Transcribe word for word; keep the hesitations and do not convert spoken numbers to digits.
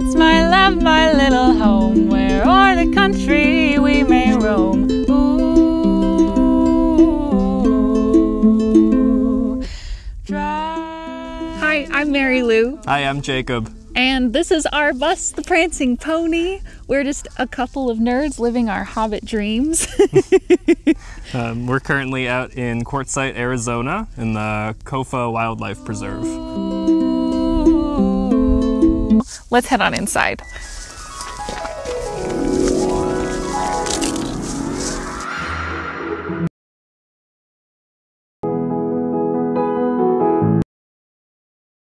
that's my love, my little home, where o'er the country we may roam. Ooh, drive. Hi, I'm Mary Lou. Hi, I'm Jacob. And this is our bus, The Prancing Pony. We're just a couple of nerds living our hobbit dreams. um, we're currently out in Quartzsite, Arizona, in the Kofa Wildlife Preserve. Let's head on inside.